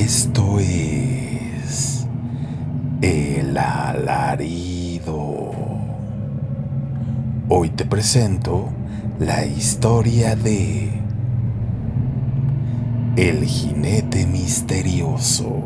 Esto es El Alarido. Hoy te presento la historia de El Jinete Misterioso.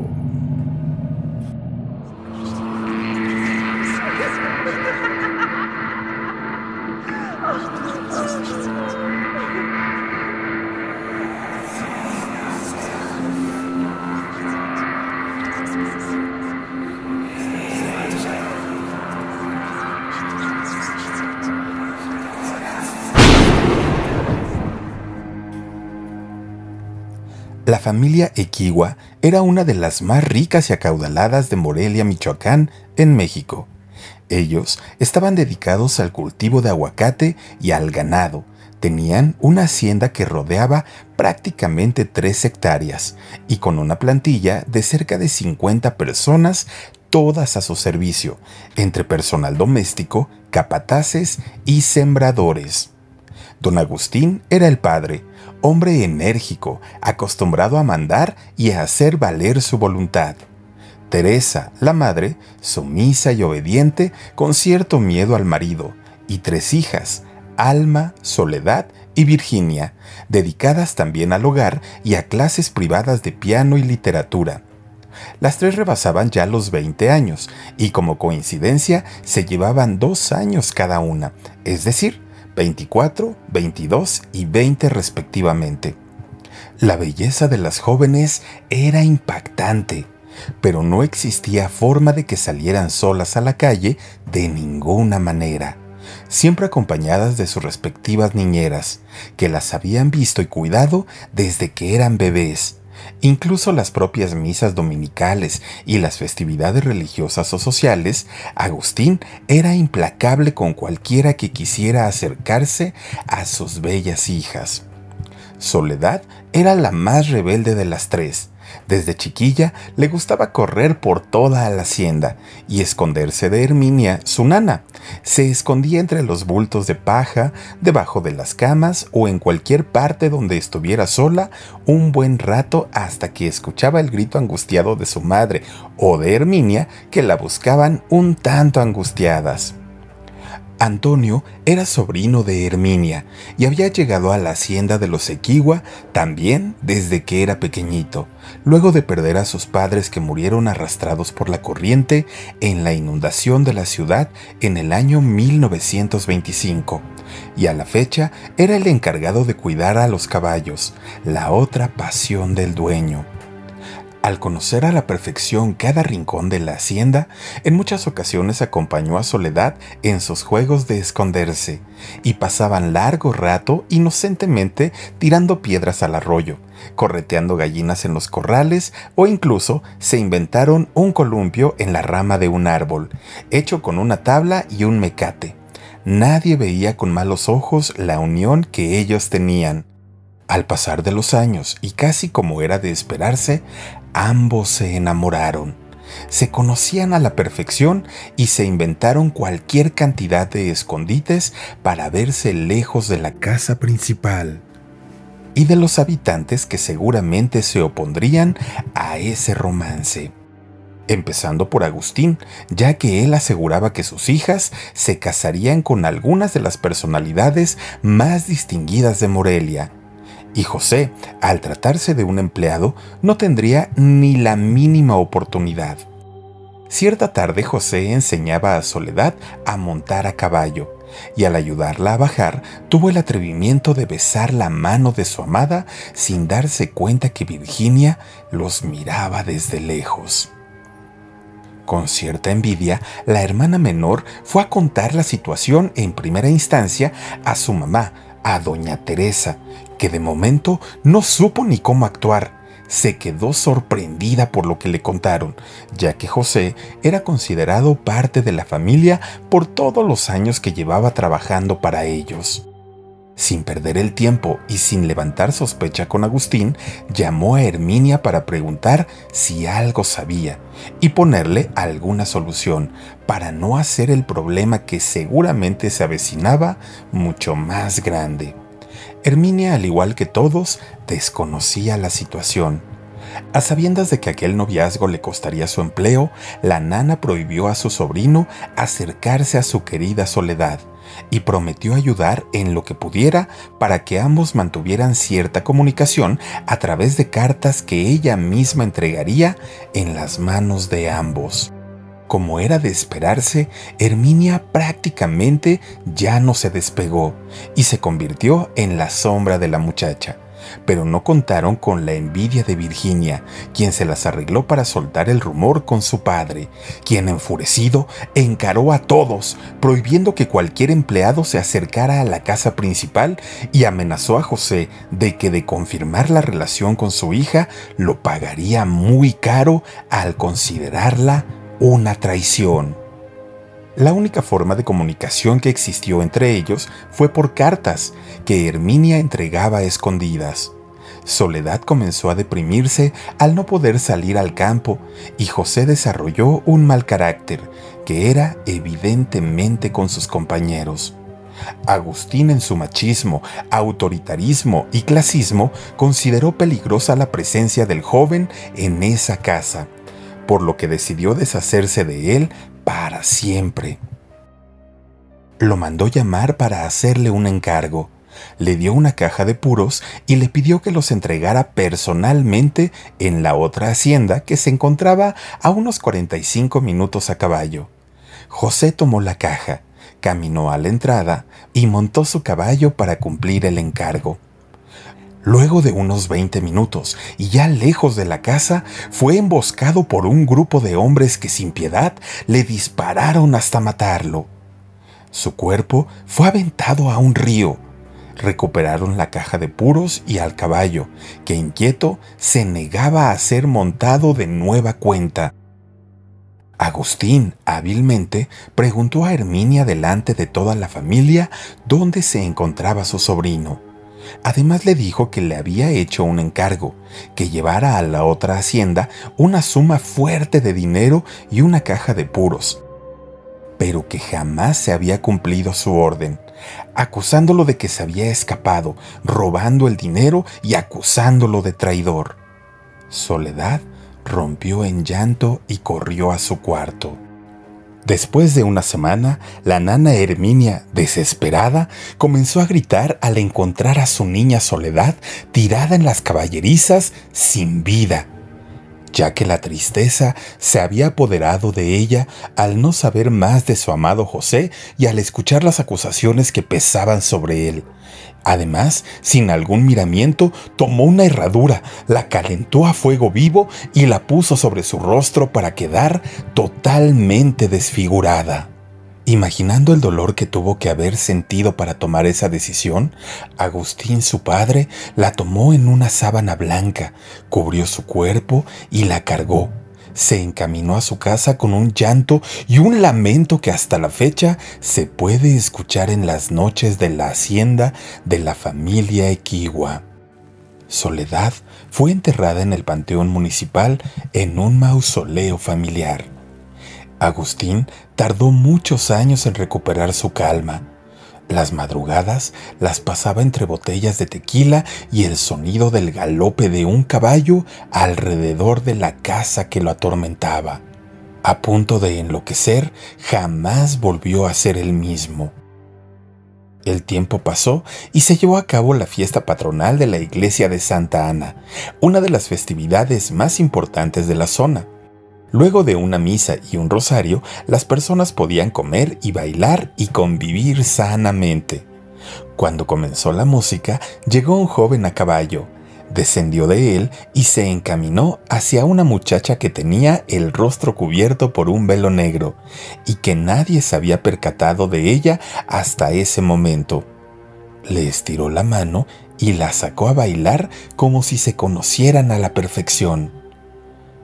La familia Equihua era una de las más ricas y acaudaladas de Morelia, Michoacán, en México. Ellos estaban dedicados al cultivo de aguacate y al ganado. Tenían una hacienda que rodeaba prácticamente 3 hectáreas y con una plantilla de cerca de 50 personas, todas a su servicio, entre personal doméstico, capataces y sembradores. Don Agustín era el padre, hombre enérgico, acostumbrado a mandar y a hacer valer su voluntad. Teresa, la madre, sumisa y obediente, con cierto miedo al marido, y 3 hijas, Alma, Soledad y Virginia, dedicadas también al hogar y a clases privadas de piano y literatura. Las 3 rebasaban ya los 20 años, y como coincidencia se llevaban 2 años cada una, es decir, 24, 22 y 20 respectivamente. La belleza de las jóvenes era impactante, pero no existía forma de que salieran solas a la calle de ninguna manera, siempre acompañadas de sus respectivas niñeras, que las habían visto y cuidado desde que eran bebés. Incluso las propias misas dominicales y las festividades religiosas o sociales, Agustín era implacable con cualquiera que quisiera acercarse a sus bellas hijas. Soledad era la más rebelde de las 3. Desde chiquilla le gustaba correr por toda la hacienda y esconderse de Herminia, su nana. Se escondía entre los bultos de paja, debajo de las camas o en cualquier parte donde estuviera sola un buen rato hasta que escuchaba el grito angustiado de su madre o de Herminia, que la buscaban un tanto angustiadas. Antonio era sobrino de Herminia y había llegado a la hacienda de los Equihua también desde que era pequeñito, luego de perder a sus padres que murieron arrastrados por la corriente en la inundación de la ciudad en el año 1925, y a la fecha era el encargado de cuidar a los caballos, la otra pasión del dueño. Al conocer a la perfección cada rincón de la hacienda, en muchas ocasiones acompañó a Soledad en sus juegos de esconderse, y pasaban largo rato inocentemente tirando piedras al arroyo, correteando gallinas en los corrales o incluso se inventaron un columpio en la rama de un árbol, hecho con una tabla y un mecate. Nadie veía con malos ojos la unión que ellos tenían. Al pasar de los años, y casi como era de esperarse, ambos se enamoraron. Se conocían a la perfección y se inventaron cualquier cantidad de escondites para verse lejos de la casa principal y de los habitantes que seguramente se opondrían a ese romance. Empezando por Agustín, ya que él aseguraba que sus hijas se casarían con algunas de las personalidades más distinguidas de Morelia. Y José, al tratarse de un empleado, no tendría ni la mínima oportunidad. Cierta tarde José enseñaba a Soledad a montar a caballo, y al ayudarla a bajar, tuvo el atrevimiento de besar la mano de su amada sin darse cuenta que Virginia los miraba desde lejos. Con cierta envidia, la hermana menor fue a contar la situación en primera instancia a su mamá, a doña Teresa, que de momento no supo ni cómo actuar. Se quedó sorprendida por lo que le contaron, ya que José era considerado parte de la familia por todos los años que llevaba trabajando para ellos. Sin perder el tiempo y sin levantar sospecha con Agustín, llamó a Herminia para preguntar si algo sabía y ponerle alguna solución para no hacer el problema que seguramente se avecinaba mucho más grande. Herminia, al igual que todos, desconocía la situación. A sabiendas de que aquel noviazgo le costaría su empleo, la nana prohibió a su sobrino acercarse a su querida Soledad y prometió ayudar en lo que pudiera para que ambos mantuvieran cierta comunicación a través de cartas que ella misma entregaría en las manos de ambos. Como era de esperarse, Herminia prácticamente ya no se despegó y se convirtió en la sombra de la muchacha, pero no contaron con la envidia de Virginia, quien se las arregló para soltar el rumor con su padre, quien enfurecido encaró a todos, prohibiendo que cualquier empleado se acercara a la casa principal y amenazó a José de que de confirmar la relación con su hija lo pagaría muy caro al considerarla una traición. La única forma de comunicación que existió entre ellos fue por cartas que Herminia entregaba a escondidas. Soledad comenzó a deprimirse al no poder salir al campo y José desarrolló un mal carácter que era evidentemente con sus compañeros. Agustín, en su machismo, autoritarismo y clasismo, consideró peligrosa la presencia del joven en esa casa, por lo que decidió deshacerse de él para siempre. Lo mandó llamar para hacerle un encargo. Le dio una caja de puros y le pidió que los entregara personalmente en la otra hacienda que se encontraba a unos 45 minutos a caballo. José tomó la caja, caminó a la entrada y montó su caballo para cumplir el encargo. Luego de unos 20 minutos, y ya lejos de la casa, fue emboscado por un grupo de hombres que sin piedad le dispararon hasta matarlo. Su cuerpo fue aventado a un río. Recuperaron la caja de puros y al caballo, que inquieto se negaba a ser montado de nueva cuenta. Agustín, hábilmente, preguntó a Herminia delante de toda la familia dónde se encontraba su sobrino. Además le dijo que le había hecho un encargo, que llevara a la otra hacienda una suma fuerte de dinero y una caja de puros, pero que jamás se había cumplido su orden, acusándolo de que se había escapado, robando el dinero y acusándolo de traidor. Soledad rompió en llanto y corrió a su cuarto. Después de una semana, la nana Herminia, desesperada, comenzó a gritar al encontrar a su niña Soledad tirada en las caballerizas sin vida, ya que la tristeza se había apoderado de ella al no saber más de su amado José y al escuchar las acusaciones que pesaban sobre él. Además, sin algún miramiento, tomó una herradura, la calentó a fuego vivo y la puso sobre su rostro para quedar totalmente desfigurada. Imaginando el dolor que tuvo que haber sentido para tomar esa decisión, Agustín, su padre, la tomó en una sábana blanca, cubrió su cuerpo y la cargó. Se encaminó a su casa con un llanto y un lamento que hasta la fecha se puede escuchar en las noches de la hacienda de la familia Equihua. Soledad fue enterrada en el panteón municipal en un mausoleo familiar. Agustín tardó muchos años en recuperar su calma. Las madrugadas las pasaba entre botellas de tequila y el sonido del galope de un caballo alrededor de la casa que lo atormentaba. A punto de enloquecer, jamás volvió a ser el mismo. El tiempo pasó y se llevó a cabo la fiesta patronal de la iglesia de Santa Ana, una de las festividades más importantes de la zona. Luego de una misa y un rosario, las personas podían comer y bailar y convivir sanamente. Cuando comenzó la música, llegó un joven a caballo, descendió de él y se encaminó hacia una muchacha que tenía el rostro cubierto por un velo negro y que nadie se había percatado de ella hasta ese momento. Le estiró la mano y la sacó a bailar como si se conocieran a la perfección.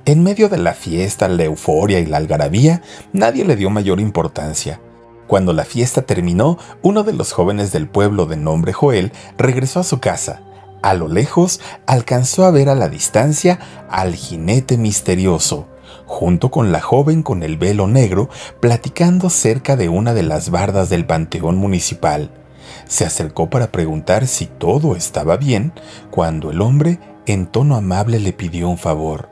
En medio de la fiesta, la euforia y la algarabía, nadie le dio mayor importancia. Cuando la fiesta terminó, uno de los jóvenes del pueblo de nombre Joel regresó a su casa. A lo lejos, alcanzó a ver a la distancia al jinete misterioso, junto con la joven con el velo negro, platicando cerca de una de las bardas del panteón municipal. Se acercó para preguntar si todo estaba bien, cuando el hombre en tono amable le pidió un favor.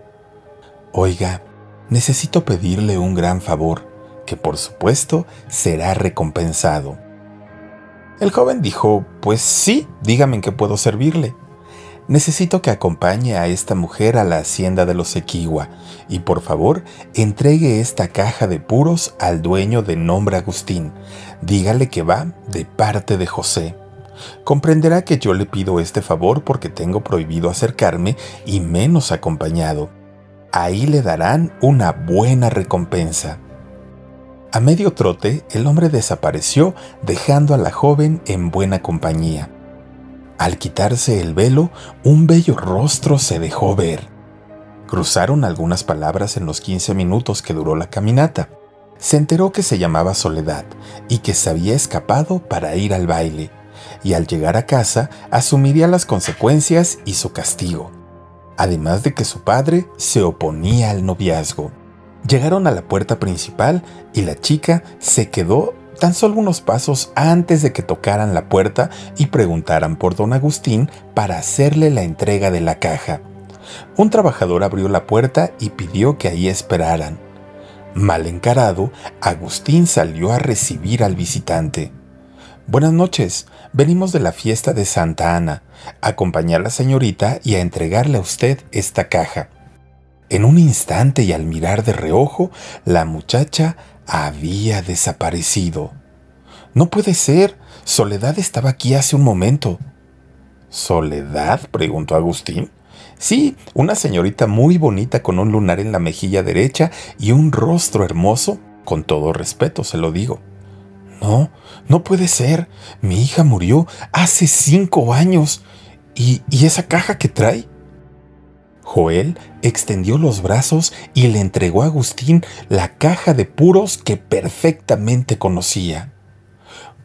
«Oiga, necesito pedirle un gran favor, que por supuesto será recompensado». El joven dijo, «Pues sí, dígame en qué puedo servirle». «Necesito que acompañe a esta mujer a la hacienda de los Equihua y por favor entregue esta caja de puros al dueño de nombre Agustín. Dígale que va de parte de José. Comprenderá que yo le pido este favor porque tengo prohibido acercarme y menos acompañado. Ahí le darán una buena recompensa». A medio trote, el hombre desapareció dejando a la joven en buena compañía. Al quitarse el velo, un bello rostro se dejó ver. Cruzaron algunas palabras en los 15 minutos que duró la caminata. Se enteró que se llamaba Soledad y que se había escapado para ir al baile, y al llegar a casa asumiría las consecuencias y su castigo, además de que su padre se oponía al noviazgo. Llegaron a la puerta principal y la chica se quedó tan solo unos pasos antes de que tocaran la puerta y preguntaran por don Agustín para hacerle la entrega de la caja. Un trabajador abrió la puerta y pidió que ahí esperaran. Mal encarado, Agustín salió a recibir al visitante. «Buenas noches, venimos de la fiesta de Santa Ana, a acompañar a la señorita y a entregarle a usted esta caja». En un instante y al mirar de reojo, la muchacha había desaparecido. «No puede ser. Soledad estaba aquí hace un momento». «¿Soledad?», preguntó Agustín. «Sí, una señorita muy bonita con un lunar en la mejilla derecha y un rostro hermoso. Con todo respeto se lo digo». «No, no puede ser. Mi hija murió hace 5 años. ¿Y esa caja que trae?». Joel extendió los brazos y le entregó a Agustín la caja de puros que perfectamente conocía.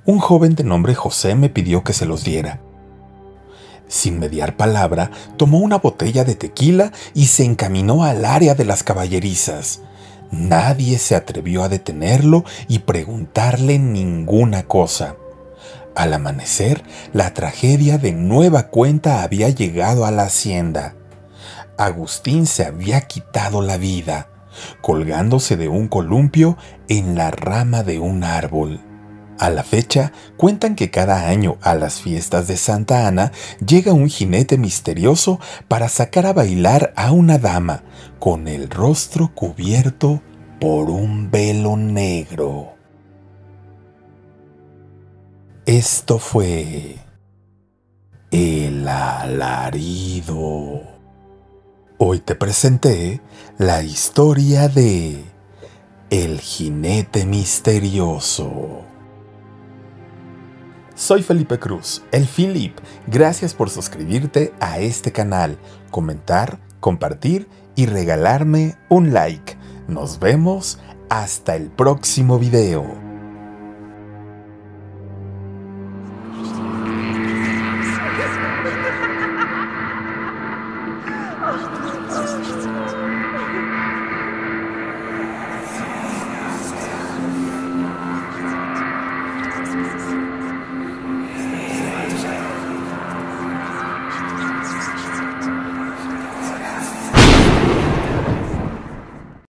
«Un joven de nombre José me pidió que se los diera». Sin mediar palabra, tomó una botella de tequila y se encaminó al área de las caballerizas. Nadie se atrevió a detenerlo y preguntarle ninguna cosa. Al amanecer, la tragedia de nueva cuenta había llegado a la hacienda. Agustín se había quitado la vida, colgándose de un columpio en la rama de un árbol. A la fecha, cuentan que cada año a las fiestas de Santa Ana llega un jinete misterioso para sacar a bailar a una dama con el rostro cubierto por un velo negro. Esto fue El Alarido. Hoy te presenté la historia de El Jinete Misterioso. Soy Felipe Cruz, El Filip. Gracias por suscribirte a este canal, comentar, compartir y regalarme un like. Nos vemos hasta el próximo video.